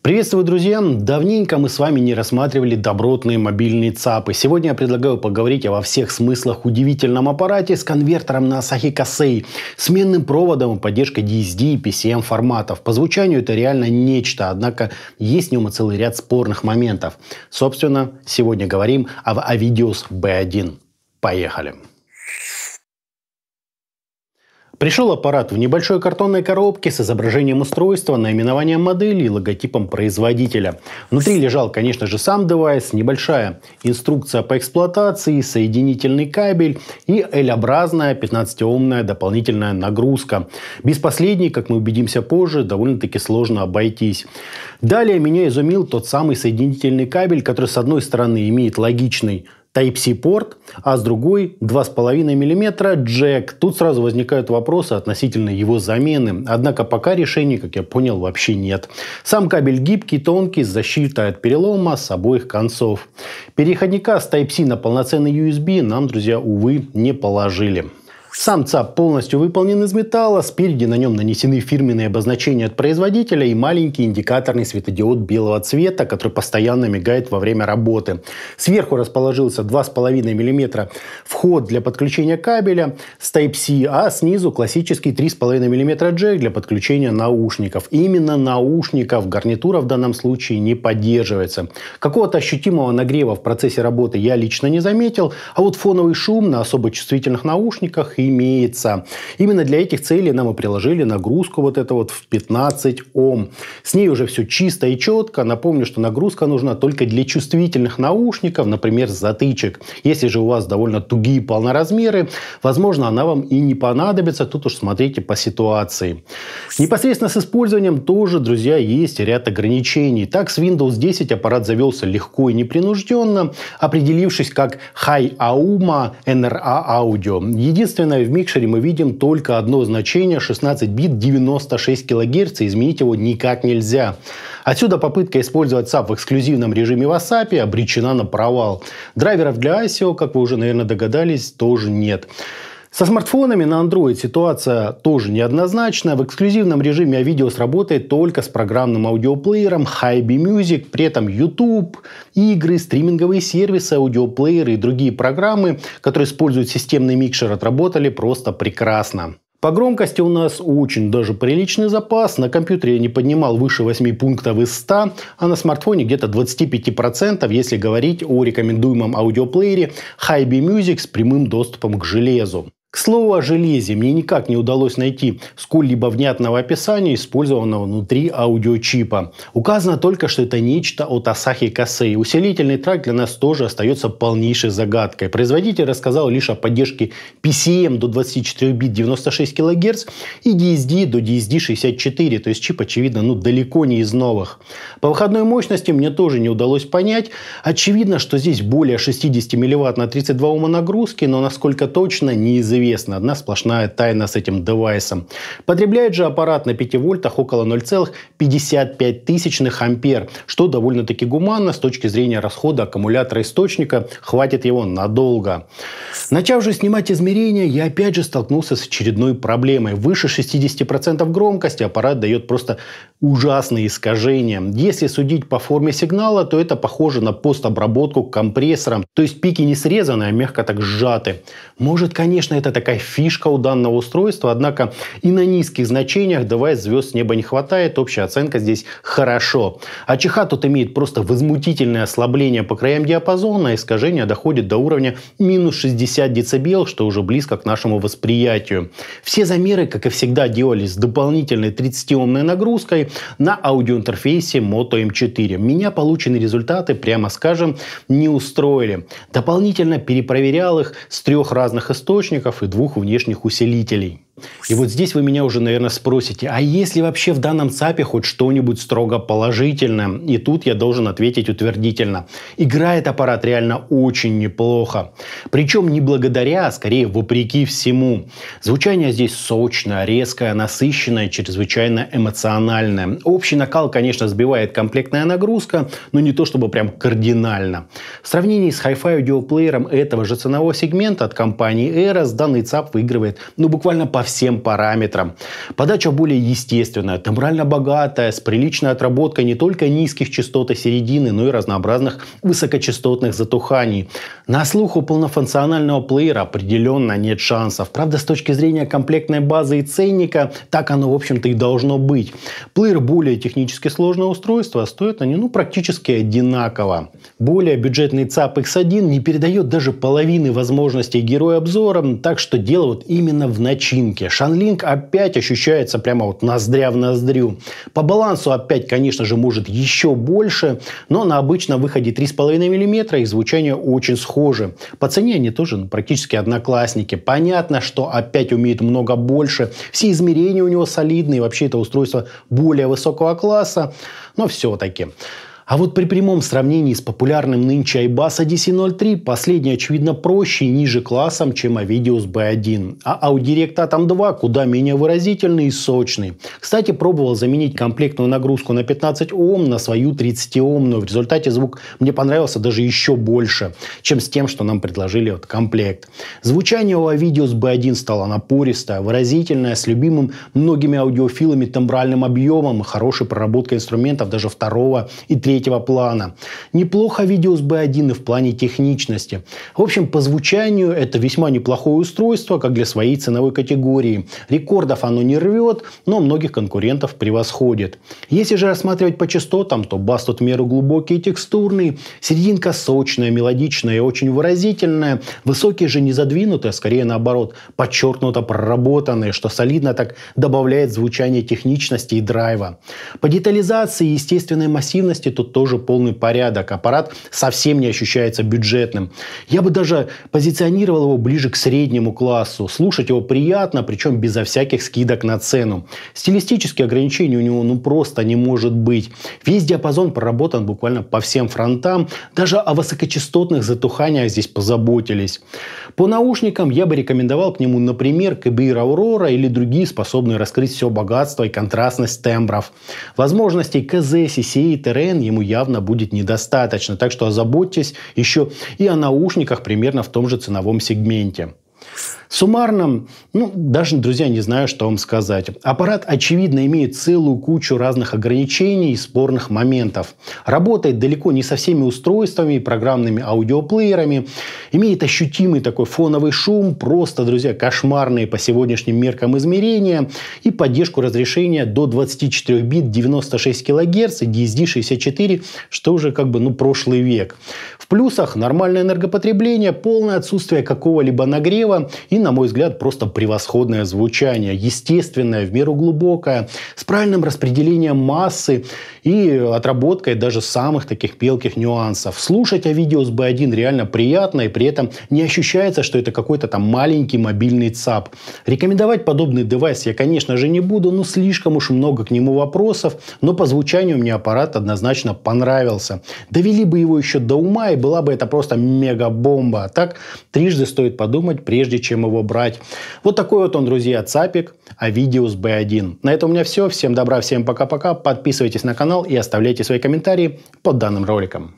Приветствую, друзья! Давненько мы с вами не рассматривали добротные мобильные ЦАПы. Сегодня я предлагаю поговорить обо всех смыслах удивительном аппарате с конвертером на Asahi Kasei, сменным проводом и поддержкой DSD и PCM форматов. По звучанию это реально нечто, однако есть в нем и целый ряд спорных моментов. Собственно, сегодня говорим об Ovidius B1. Поехали! Пришел аппарат в небольшой картонной коробке с изображением устройства, наименованием модели и логотипом производителя. Внутри лежал, конечно же, сам девайс, небольшая инструкция по эксплуатации, соединительный кабель и L-образная 15-омная дополнительная нагрузка. Без последней, как мы убедимся позже, довольно-таки сложно обойтись. Далее меня изумил тот самый соединительный кабель, который с одной стороны имеет логичный Type-C порт, а с другой 2,5 мм джек. Тут сразу возникают вопросы относительно его замены. Однако пока решений, как я понял, вообще нет. Сам кабель гибкий, тонкий, с защитой от перелома с обоих концов. Переходника с Type-C на полноценный USB нам, друзья, увы, не положили. Сам ЦАП полностью выполнен из металла, спереди на нем нанесены фирменные обозначения от производителя и маленький индикаторный светодиод белого цвета, который постоянно мигает во время работы. Сверху расположился 2,5 мм вход для подключения кабеля с Type-C, а снизу классический 3,5 мм джек для подключения наушников. Именно наушников, гарнитура в данном случае не поддерживается. Какого-то ощутимого нагрева в процессе работы я лично не заметил, а вот фоновый шум на особо чувствительных наушниках имеется. Именно для этих целей нам и приложили нагрузку вот это вот в 15 Ом. С ней уже все чисто и четко. Напомню, что нагрузка нужна только для чувствительных наушников, например, затычек. Если же у вас довольно тугие полноразмеры, возможно, она вам и не понадобится. Тут уж смотрите по ситуации. Непосредственно с использованием тоже, друзья, есть ряд ограничений. Так, с Windows 10 аппарат завелся легко и непринужденно, определившись как Hi-Auma NRA Audio. Единственное, в микшере мы видим только одно значение: 16 бит 96 кГц, изменить его никак нельзя. Отсюда попытка использовать ЦАП в эксклюзивном режиме WASAPI обречена на провал. Драйверов для ASIO, как вы уже, наверное, догадались, тоже нет. Со смартфонами на Android ситуация тоже неоднозначная. В эксклюзивном режиме Ovidius работает только с программным аудиоплеером Hi-B Music. При этом YouTube, игры, стриминговые сервисы, аудиоплееры и другие программы, которые используют системный микшер, отработали просто прекрасно. По громкости у нас очень даже приличный запас. На компьютере я не поднимал выше 8 пунктов из 100, а на смартфоне где-то 25%, если говорить о рекомендуемом аудиоплеере Hi-B Music с прямым доступом к железу. К слову о железе, мне никак не удалось найти сколь-либо внятного описания использованного внутри аудиочипа. Указано только, что это нечто от Asahi Kasei. Усилительный тракт для нас тоже остается полнейшей загадкой. Производитель рассказал лишь о поддержке PCM до 24 бит 96 кГц и DSD до DSD64, то есть чип, очевидно, далеко не из новых. По выходной мощности мне тоже не удалось понять. Очевидно, что здесь более 60 милливатт на 32 Ома нагрузки, но насколько точно, неизвестно. Одна сплошная тайна с этим девайсом. Потребляет же аппарат на 5 вольтах около 0,55 ампер, что довольно-таки гуманно с точки зрения расхода аккумулятора источника, хватит его надолго. Начав же снимать измерения, я опять же столкнулся с очередной проблемой. Выше 60% громкости аппарат дает просто ужасные искажения. Если судить по форме сигнала, то это похоже на постобработку компрессором, то есть пики не срезаны, а мягко так сжаты. Может, конечно, это такая фишка у данного устройства, однако и на низких значениях девайс звезд с неба не хватает, общая оценка здесь хорошо. АЧХ тут имеет просто возмутительное ослабление по краям диапазона, искажение доходит до уровня минус 60 дБ, что уже близко к нашему восприятию. Все замеры, как и всегда, делались с дополнительной 30-омной нагрузкой на аудиоинтерфейсе Moto M4. Меня полученные результаты, прямо скажем, не устроили. Дополнительно перепроверял их с 3 разных источников и 2 внешних усилителей. И вот здесь вы меня уже, наверное, спросите, а есть ли вообще в данном ЦАПе хоть что-нибудь строго положительное? И тут я должен ответить утвердительно. Играет аппарат реально очень неплохо. Причем не благодаря, а скорее вопреки всему. Звучание здесь сочное, резкое, насыщенное, чрезвычайно эмоциональное. Общий накал, конечно, сбивает комплектная нагрузка, но не то чтобы прям кардинально. В сравнении с Hi-Fi аудиоплеером этого же ценового сегмента от компании Aeros, данный ЦАП выигрывает буквально по всем параметрам. Подача более естественная, тембрально богатая, с приличной отработкой не только низких частот и середины, но и разнообразных высокочастотных затуханий. На слух у полнофункционального плеера определенно нет шансов. Правда, с точки зрения комплектной базы и ценника, так оно, в общем-то, и должно быть. Плеер более технически сложное устройство, а стоят они практически одинаково. Более бюджетный ЦАП X1 не передает даже половины возможностей героя обзора, так что дело вот именно в начинке. Шанлинг опять ощущается прямо вот ноздря в ноздрю. По балансу опять, конечно же, может еще больше, но на обычном выходе 3,5 мм их звучание очень схоже. По цене они тоже практически одноклассники. Понятно, что опять умеет много больше. Все измерения у него солидные, вообще это устройство более высокого класса, но все-таки. А вот при прямом сравнении с популярным нынче iBass ADC-03 последний, очевидно, проще и ниже классом, чем Ovidius B1. А Audirect Atom 2 куда менее выразительный и сочный. Кстати, пробовал заменить комплектную нагрузку на 15 Ом на свою 30 Омную. В результате звук мне понравился даже еще больше, чем с тем, что нам предложили вот комплект. Звучание у Ovidius B1 стало напористое, выразительное, с любимым многими аудиофилами тембральным объемом и хорошей проработкой инструментов даже второго и третьего плана. Неплохо Ovidius B1 и в плане техничности. В общем, по звучанию это весьма неплохое устройство, как для своей ценовой категории. Рекордов оно не рвет, но многих конкурентов превосходит. Если же рассматривать по частотам, то бас тут в меру глубокий и текстурный, серединка сочная, мелодичная и очень выразительная, высокие же не задвинутые, а скорее наоборот, подчеркнуто проработанные, что солидно так добавляет звучание техничности и драйва. По детализации и естественной массивности тут тоже полный порядок. Аппарат совсем не ощущается бюджетным. Я бы даже позиционировал его ближе к среднему классу. Слушать его приятно, причем безо всяких скидок на цену. Стилистические ограничения у него просто не может быть. Весь диапазон проработан буквально по всем фронтам. Даже о высокочастотных затуханиях здесь позаботились. По наушникам я бы рекомендовал к нему, например, KBEAR Aurora или другие, способные раскрыть все богатство и контрастность тембров. Возможностей KZ, CCA и TRN ему явно будет недостаточно, так что озаботьтесь еще и о наушниках примерно в том же ценовом сегменте. Суммарно, даже, друзья, не знаю, что вам сказать. Аппарат, очевидно, имеет целую кучу разных ограничений и спорных моментов. Работает далеко не со всеми устройствами и программными аудиоплеерами. Имеет ощутимый такой фоновый шум, просто, друзья, кошмарные по сегодняшним меркам измерения. И поддержку разрешения до 24 бит 96 кГц и DSD64, что уже прошлый век. В плюсах нормальное энергопотребление, полное отсутствие какого-либо нагрева и, на мой взгляд, просто превосходное звучание, естественное, в меру глубокое, с правильным распределением массы и отработкой даже самых таких мелких нюансов. Слушать Ovidius B1 реально приятно, и при этом не ощущается, что это какой-то там маленький мобильный ЦАП. Рекомендовать подобный девайс я, конечно же, не буду, но слишком уж много к нему вопросов, но по звучанию мне аппарат однозначно понравился. Довели бы его еще до ума, и была бы это просто мега-бомба. А так, трижды стоит подумать, прежде чем его брать. Вот такой вот он, друзья, ЦАПик Ovidius B1. На этом у меня все. Всем добра, всем пока-пока. Подписывайтесь на канал и оставляйте свои комментарии под данным роликом.